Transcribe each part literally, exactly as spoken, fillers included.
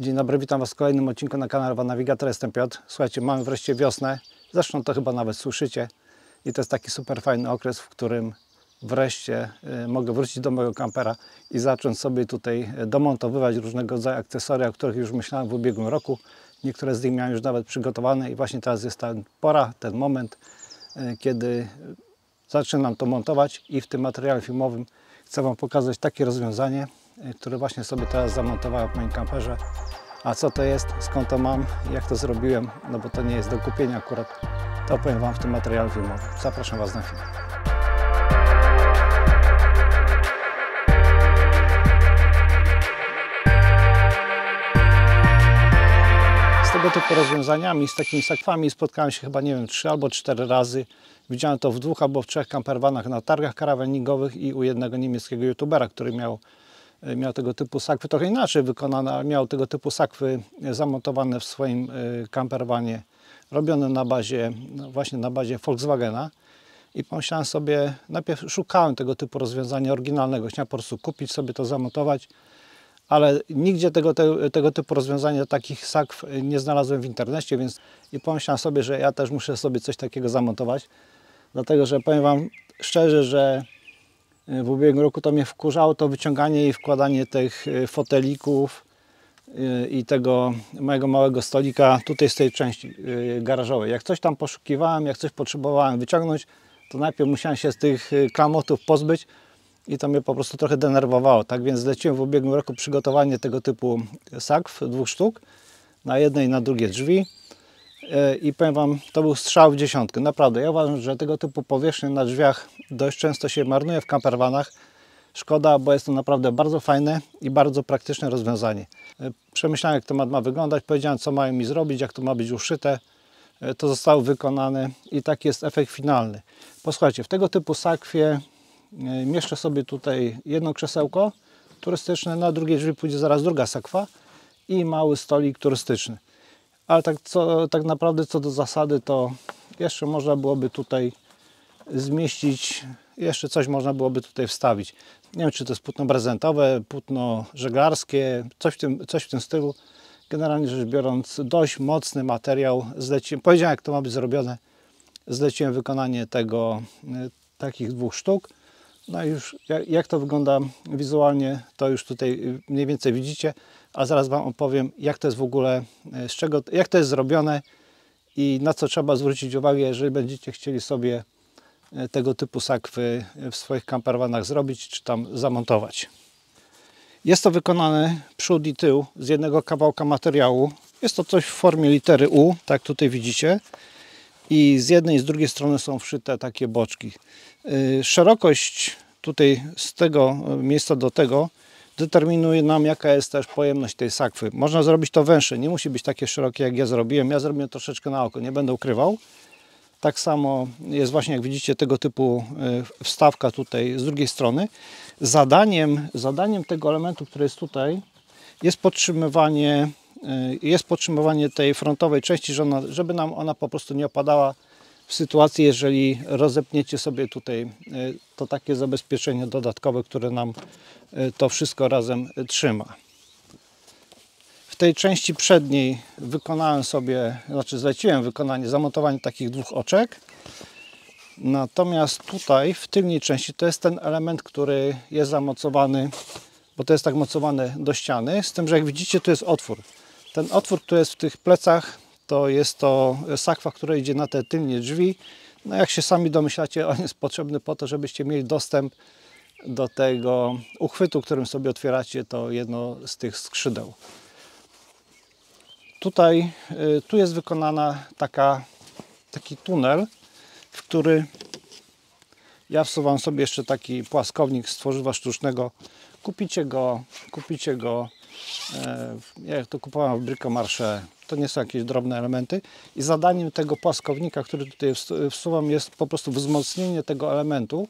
Dzień dobry, witam Was w kolejnym odcinku na kanale Van Navigator, jestem Piotr. Słuchajcie, mamy wreszcie wiosnę, zresztą to chyba nawet słyszycie. I to jest taki super fajny okres, w którym wreszcie mogę wrócić do mojego kampera i zacząć sobie tutaj domontowywać różnego rodzaju akcesoria, o których już myślałem w ubiegłym roku. Niektóre z nich miałem już nawet przygotowane i właśnie teraz jest ta pora, ten moment, kiedy zaczynam to montować i w tym materiale filmowym chcę Wam pokazać takie rozwiązanie, które właśnie sobie teraz zamontowałem w moim kamperze. A co to jest, skąd to mam, jak to zrobiłem, no bo to nie jest do kupienia akurat, to opowiem Wam w tym materiale filmowym. Zapraszam Was na film. Z tego typu rozwiązaniami, z takimi sakwami spotkałem się chyba, nie wiem, trzy albo cztery razy. Widziałem to w dwóch albo w trzech campervanach na targach karawaningowych i u jednego niemieckiego youtubera, który miał Miał tego typu sakwy, trochę inaczej wykonane, ale miał tego typu sakwy zamontowane w swoim campervanie, robione na bazie, no właśnie na bazie Volkswagena. I pomyślałem sobie, najpierw szukałem tego typu rozwiązania oryginalnego, chciałem po prostu kupić sobie to, zamontować, ale nigdzie tego, te, tego typu rozwiązania, takich sakw nie znalazłem w internecie, więc i pomyślałem sobie, że ja też muszę sobie coś takiego zamontować, dlatego że powiem Wam szczerze, że w ubiegłym roku to mnie wkurzało, to wyciąganie i wkładanie tych fotelików i tego mojego małego stolika tutaj z tej części garażowej. Jak coś tam poszukiwałem, jak coś potrzebowałem wyciągnąć, to najpierw musiałem się z tych klamotów pozbyć i to mnie po prostu trochę denerwowało. Tak więc zleciłem w ubiegłym roku przygotowanie tego typu sakw, dwóch sztuk, na jedne i na drugie drzwi. I powiem Wam, to był strzał w dziesiątkę. Naprawdę, ja uważam, że tego typu powierzchnie na drzwiach dość często się marnuje w campervanach. Szkoda, bo jest to naprawdę bardzo fajne i bardzo praktyczne rozwiązanie. Przemyślałem, jak temat ma wyglądać, powiedziałem, co mają mi zrobić, jak to ma być uszyte. To zostało wykonane i taki jest efekt finalny. Posłuchajcie, w tego typu sakwie mieszczę sobie tutaj jedno krzesełko turystyczne, na drugie drzwi pójdzie zaraz druga sakwa i mały stolik turystyczny. Ale tak, co, tak naprawdę co do zasady, to jeszcze można byłoby tutaj zmieścić, jeszcze coś można byłoby tutaj wstawić. Nie wiem, czy to jest płótno prezentowe, płótno żeglarskie, coś w tym, coś w tym stylu. Generalnie rzecz biorąc, dość mocny materiał. Zleciłem, powiedziałem, jak to ma być zrobione. Zleciłem wykonanie tego, takich dwóch sztuk. No i już jak, jak to wygląda wizualnie, to już tutaj mniej więcej widzicie. A zaraz Wam opowiem, jak to jest w ogóle, z czego, jak to jest zrobione i na co trzeba zwrócić uwagę, jeżeli będziecie chcieli sobie tego typu sakwy w swoich campervanach zrobić, czy tam zamontować. Jest to wykonane przód i tył z jednego kawałka materiału. Jest to coś w formie litery U, tak tutaj widzicie. I z jednej i z drugiej strony są wszyte takie boczki. Szerokość tutaj z tego miejsca do tego determinuje nam, jaka jest też pojemność tej sakwy. Można zrobić to węższe, nie musi być takie szerokie, jak ja zrobiłem. Ja zrobiłem troszeczkę na oko, nie będę ukrywał. Tak samo jest właśnie, jak widzicie, tego typu wstawka tutaj z drugiej strony. Zadaniem, zadaniem tego elementu, który jest tutaj, jest podtrzymywanie, jest podtrzymywanie tej frontowej części, żeby nam ona po prostu nie opadała w sytuacji, jeżeli rozepniecie sobie tutaj to takie zabezpieczenie dodatkowe, które nam to wszystko razem trzyma. W tej części przedniej wykonałem sobie, znaczy zleciłem wykonanie, zamontowanie takich dwóch oczek. Natomiast tutaj w tylnej części to jest ten element, który jest zamocowany, bo to jest tak mocowane do ściany, z tym, że jak widzicie, tu jest otwór. Ten otwór, który jest w tych plecach, to jest to sakwa, która idzie na te tylnie drzwi. No jak się sami domyślacie, on jest potrzebny po to, żebyście mieli dostęp do tego uchwytu, którym sobie otwieracie to jedno z tych skrzydeł. Tutaj, tu jest wykonana taka, taki tunel, w który ja wsuwam sobie jeszcze taki płaskownik z tworzywa sztucznego. Kupicie go, kupicie go, ja jak to kupowałem w Bricomarché, to nie są jakieś drobne elementy. I zadaniem tego płaskownika, który tutaj wsuwam, jest po prostu wzmocnienie tego elementu.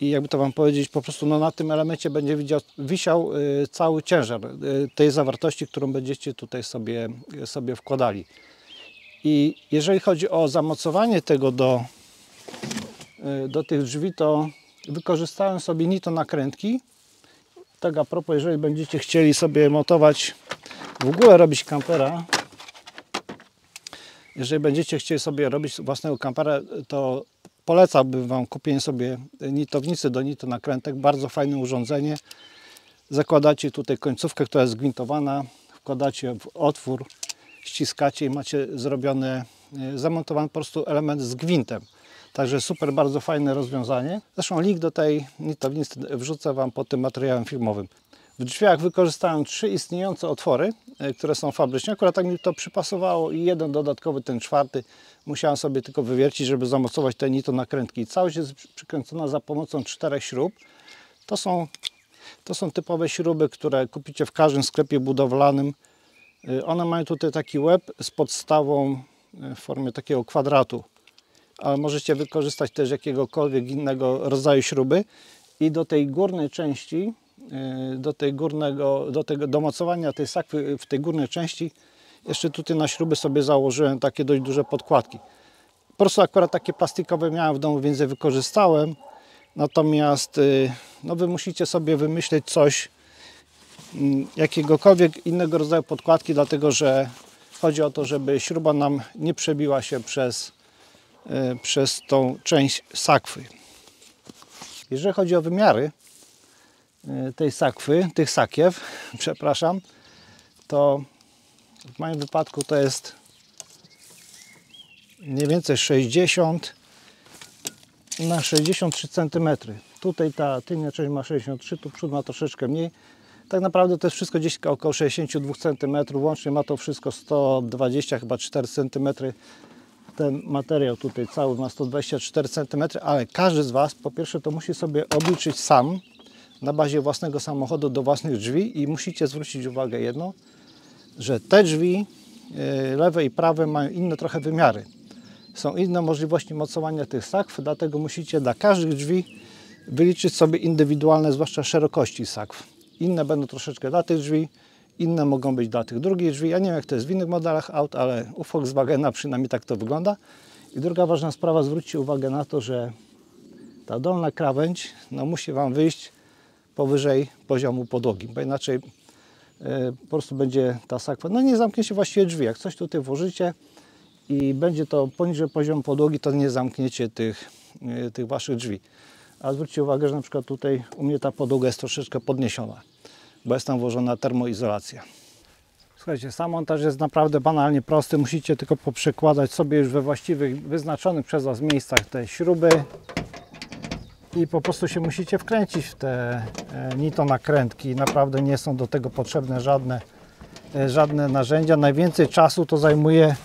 I jakby to Wam powiedzieć, po prostu no, na tym elemencie będzie wisiał, wisiał cały ciężar tej zawartości, którą będziecie tutaj sobie, sobie wkładali. I jeżeli chodzi o zamocowanie tego do, do tych drzwi, to wykorzystałem sobie nito nakrętki. Tak a propos, jeżeli będziecie chcieli sobie montować W ogóle robić kampera, jeżeli będziecie chcieli sobie robić własnego kampera, to polecałbym Wam kupienie sobie nitownicy do nitonakrętek. Bardzo fajne urządzenie. Zakładacie tutaj końcówkę, która jest gwintowana, wkładacie w otwór, ściskacie i macie zrobiony, zamontowany po prostu element z gwintem. Także super, bardzo fajne rozwiązanie. Zresztą link do tej nitownicy wrzucę Wam pod tym materiałem filmowym. W drzwiach wykorzystałem trzy istniejące otwory, które są fabrycznie. Akurat tak mi to przypasowało i jeden dodatkowy, ten czwarty, musiałem sobie tylko wywiercić, żeby zamocować te nitonakrętki. Całość jest przykręcona za pomocą czterech śrub. To są, to są typowe śruby, które kupicie w każdym sklepie budowlanym. One mają tutaj taki łeb z podstawą w formie takiego kwadratu. Ale możecie wykorzystać też jakiegokolwiek innego rodzaju śruby. I do tej górnej części, do, tej górnego, do tego domocowania tej sakwy w tej górnej części jeszcze tutaj na śruby sobie założyłem takie dość duże podkładki. Po prostu akurat takie plastikowe miałem w domu, więc je wykorzystałem. Natomiast no wy musicie sobie wymyśleć coś, jakiegokolwiek innego rodzaju podkładki, dlatego że chodzi o to, żeby śruba nam nie przebiła się przez, przez tą część sakwy. Jeżeli chodzi o wymiary tej sakwy, tych sakiew, przepraszam, to w moim wypadku to jest mniej więcej sześćdziesiąt na sześćdziesiąt trzy centymetry. Tutaj ta tylnia część ma sześćdziesiąt trzy, tu przód ma troszeczkę mniej. Tak naprawdę to jest wszystko gdzieś około sześćdziesiąt dwa centymetry, łącznie ma to wszystko sto dwadzieścia, chyba cztery centymetry. Ten materiał tutaj cały ma sto dwadzieścia cztery centymetry, ale każdy z Was po pierwsze to musi sobie obliczyć sam na bazie własnego samochodu do własnych drzwi i musicie zwrócić uwagę jedno, że te drzwi lewe i prawe mają inne trochę wymiary. Są inne możliwości mocowania tych sakw, dlatego musicie dla każdych drzwi wyliczyć sobie indywidualne, zwłaszcza szerokości sakw. Inne będą troszeczkę dla tych drzwi, inne mogą być dla tych drugich drzwi. Ja nie wiem, jak to jest w innych modelach aut, ale u Volkswagena przynajmniej tak to wygląda. I druga ważna sprawa, zwróćcie uwagę na to, że ta dolna krawędź no, musi Wam wyjść powyżej poziomu podłogi, bo inaczej yy, po prostu będzie ta sakwa, no nie zamknie się właściwie drzwi. Jak coś tutaj włożycie i będzie to poniżej poziomu podłogi, to nie zamkniecie tych, yy, tych Waszych drzwi. A zwróćcie uwagę, że na przykład tutaj u mnie ta podłoga jest troszeczkę podniesiona, bo jest tam włożona termoizolacja. Słuchajcie, sam montaż jest naprawdę banalnie prosty. Musicie tylko poprzekładać sobie już we właściwych, wyznaczonych przez Was miejscach te śruby i po prostu się musicie wkręcić w te nitonakrętki. Naprawdę nie są do tego potrzebne żadne, żadne narzędzia. Najwięcej czasu to zajmuje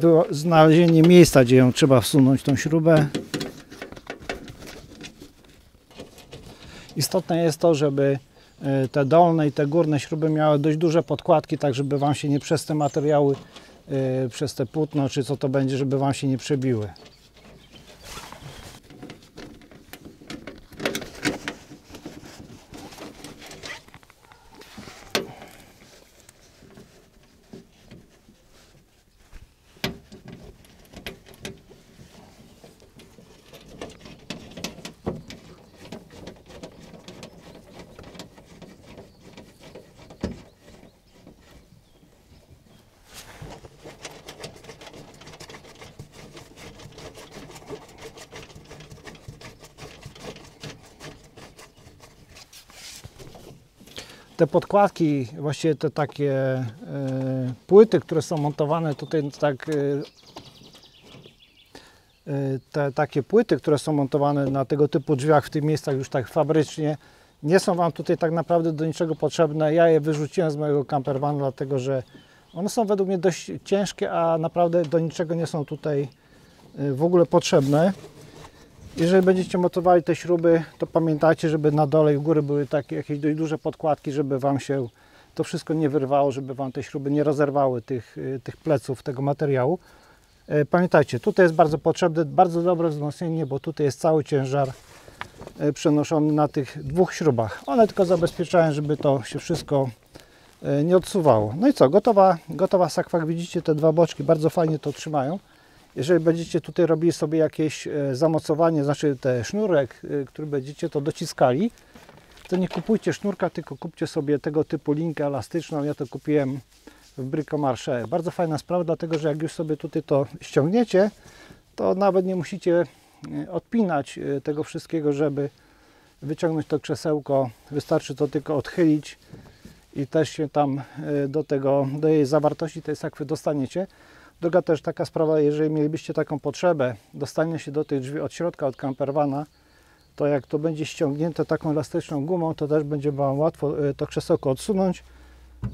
było znalezienie miejsca, gdzie ją trzeba wsunąć, tą śrubę. Istotne jest to, żeby te dolne i te górne śruby miały dość duże podkładki, tak żeby Wam się nie przez te materiały, przez te płótno, czy co to będzie, żeby Wam się nie przebiły. Te podkładki, właściwie te takie y, płyty, które są montowane tutaj, tak, y, te takie płyty, które są montowane na tego typu drzwiach w tych miejscach już tak fabrycznie, nie są Wam tutaj tak naprawdę do niczego potrzebne. Ja je wyrzuciłem z mojego camper vanu, dlatego że one są według mnie dość ciężkie, a naprawdę do niczego nie są tutaj y, w ogóle potrzebne. Jeżeli będziecie mocowali te śruby, to pamiętajcie, żeby na dole i w górę były takie jakieś dość duże podkładki, żeby Wam się to wszystko nie wyrwało, żeby Wam te śruby nie rozerwały tych, tych pleców, tego materiału. Pamiętajcie, tutaj jest bardzo potrzebne, bardzo dobre wzmocnienie, bo tutaj jest cały ciężar przenoszony na tych dwóch śrubach. One tylko zabezpieczają, żeby to się wszystko nie odsuwało. No i co, gotowa, gotowa sakwa, jak widzicie, te dwa boczki bardzo fajnie to trzymają. Jeżeli będziecie tutaj robili sobie jakieś zamocowanie, znaczy te sznurek, który będziecie to dociskali, to nie kupujcie sznurka, tylko kupcie sobie tego typu linkę elastyczną. Ja to kupiłem w Bricomarché. Bardzo fajna sprawa, dlatego że jak już sobie tutaj to ściągniecie, to nawet nie musicie odpinać tego wszystkiego, żeby wyciągnąć to krzesełko. Wystarczy to tylko odchylić i też się tam do tego, do jej zawartości tej sakwy dostaniecie. Druga też taka sprawa, jeżeli mielibyście taką potrzebę dostania się do tych drzwi od środka, od campervana, to jak to będzie ściągnięte taką elastyczną gumą, to też będzie Wam łatwo to krzesełko odsunąć,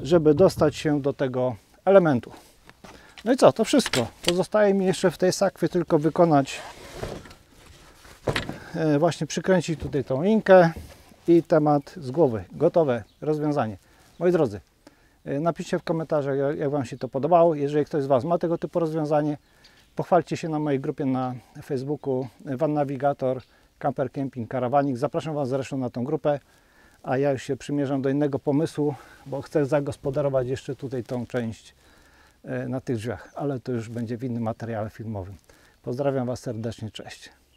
żeby dostać się do tego elementu. No i co, to wszystko. Pozostaje mi jeszcze w tej sakwie tylko wykonać, właśnie przykręcić tutaj tą linkę i temat z głowy. Gotowe rozwiązanie. Moi drodzy, napiszcie w komentarzach, jak Wam się to podobało. Jeżeli ktoś z Was ma tego typu rozwiązanie, pochwalcie się na mojej grupie na Facebooku Van Navigator, Camper Camping Karawanik. Zapraszam Was zresztą na tą grupę, a ja już się przymierzam do innego pomysłu, bo chcę zagospodarować jeszcze tutaj tą część na tych drzwiach, ale to już będzie w innym materiale filmowym. Pozdrawiam Was serdecznie, cześć.